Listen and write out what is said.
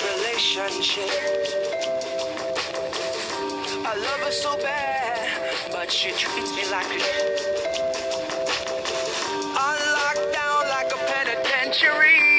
this relationship. I love her so bad, but she treats me like a... I'm locked down like a penitentiary.